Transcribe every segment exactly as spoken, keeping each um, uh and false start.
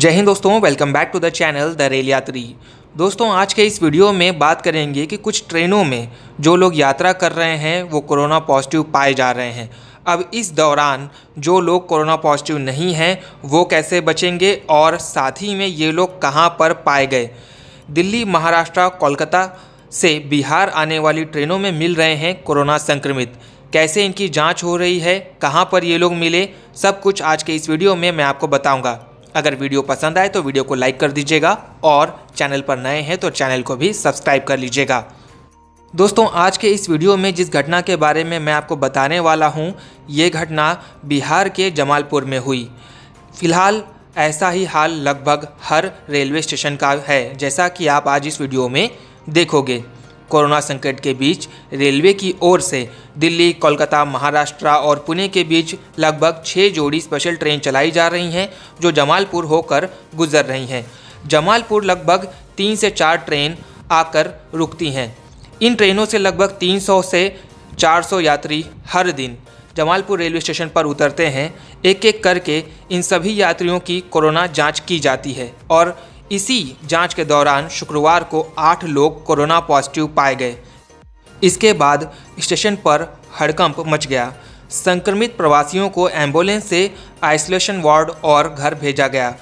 जय हिंद दोस्तों, welcome back to the channel the rail Yatri. दोस्तों आज के इस वीडियो में बात करेंगे कि कुछ ट्रेनों में जो लोग यात्रा कर रहे हैं वो कोरोना पॉजिटिव पाए जा रहे हैं। अब इस दौरान जो लोग कोरोना पॉजिटिव नहीं हैं वो कैसे बचेंगे और साथ ही में ये लोग कहाँ पर पाए गए। दिल्ली, महाराष्ट्र, कोलकाता से बिहार आने वाली ट्रेनों में मिल रहे हैं कोरोना संक्रमित। कैसे इनकी जाँच हो रही है, कहाँ पर ये लोग मिले, सब कुछ आज के इस वीडियो में मैं आपको बताऊँगा। अगर वीडियो पसंद आए तो वीडियो को लाइक कर दीजिएगा और चैनल पर नए हैं तो चैनल को भी सब्सक्राइब कर लीजिएगा। दोस्तों आज के इस वीडियो में जिस घटना के बारे में मैं आपको बताने वाला हूं, ये घटना बिहार के जमालपुर में हुई। फिलहाल ऐसा ही हाल लगभग हर रेलवे स्टेशन का है, जैसा कि आप आज इस वीडियो में देखोगे। कोरोना संकट के बीच रेलवे की ओर से दिल्ली, कोलकाता, महाराष्ट्र और पुणे के बीच लगभग छः जोड़ी स्पेशल ट्रेन चलाई जा रही हैं जो जमालपुर होकर गुजर रही हैं। जमालपुर लगभग तीन से चार ट्रेन आकर रुकती हैं। इन ट्रेनों से लगभग तीन सौ से चार सौ यात्री हर दिन जमालपुर रेलवे स्टेशन पर उतरते हैं। एक एक करके इन सभी यात्रियों की कोरोना जाँच की जाती है और इसी जांच के दौरान शुक्रवार को आठ लोग कोरोना पॉजिटिव पाए गए। इसके बाद स्टेशन पर हड़कंप मच गया। संक्रमित प्रवासियों को एम्बुलेंस से आइसोलेशन वार्ड और घर भेजा गया।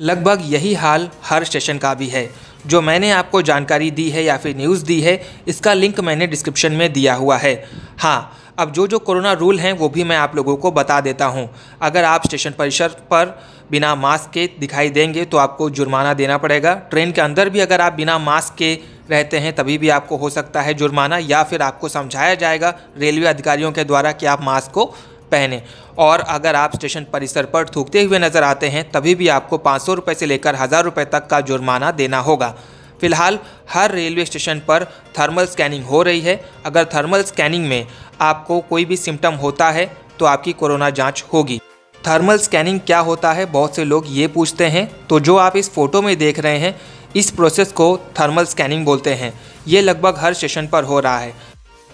लगभग यही हाल हर स्टेशन का भी है। जो मैंने आपको जानकारी दी है या फिर न्यूज़ दी है, इसका लिंक मैंने डिस्क्रिप्शन में दिया हुआ है। हाँ, अब जो जो कोरोना रूल हैं वो भी मैं आप लोगों को बता देता हूं। अगर आप स्टेशन परिसर पर बिना मास्क के दिखाई देंगे तो आपको जुर्माना देना पड़ेगा। ट्रेन के अंदर भी अगर आप बिना मास्क के रहते हैं तभी भी आपको हो सकता है जुर्माना, या फिर आपको समझाया जाएगा रेलवे अधिकारियों के द्वारा कि आप मास्क को पहने। और अगर आप स्टेशन परिसर पर थूकते हुए नज़र आते हैं तभी भी आपको पाँच सौ रुपये से लेकर हज़ार रुपये तक का जुर्माना देना होगा। फिलहाल हर रेलवे स्टेशन पर थर्मल स्कैनिंग हो रही है। अगर थर्मल स्कैनिंग में आपको कोई भी सिम्टम होता है तो आपकी कोरोना जांच होगी। थर्मल स्कैनिंग क्या होता है, बहुत से लोग ये पूछते हैं, तो जो आप इस फ़ोटो में देख रहे हैं इस प्रोसेस को थर्मल स्कैनिंग बोलते हैं। ये लगभग हर स्टेशन पर हो रहा है।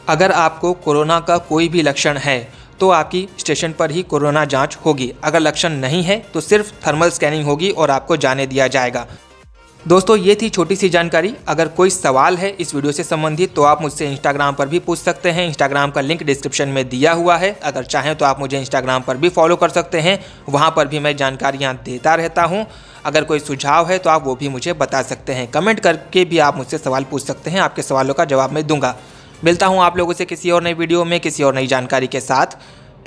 अगर आपको कोरोना का कोई भी लक्षण है तो आपकी स्टेशन पर ही कोरोना जाँच होगी। अगर लक्षण नहीं है तो सिर्फ थर्मल स्कैनिंग होगी और आपको जाने दिया जाएगा। दोस्तों ये थी छोटी सी जानकारी। अगर कोई सवाल है इस वीडियो से संबंधित तो आप मुझसे इंस्टाग्राम पर भी पूछ सकते हैं। इंस्टाग्राम का लिंक डिस्क्रिप्शन में दिया हुआ है। अगर चाहें तो आप मुझे इंस्टाग्राम पर भी फॉलो कर सकते हैं, वहां पर भी मैं जानकारियां देता रहता हूं। अगर कोई सुझाव है तो आप वो भी मुझे बता सकते हैं। कमेंट करके भी आप मुझसे सवाल पूछ सकते हैं, आपके सवालों का जवाब मैं दूंगा। मिलता हूँ आप लोगों से किसी और नई वीडियो में, किसी और नई जानकारी के साथ।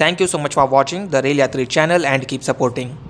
Thank you so much for watching the rail Yatri channel and keep supporting.